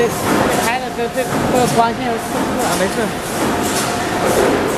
对，拍的这光线是不是啊？没事。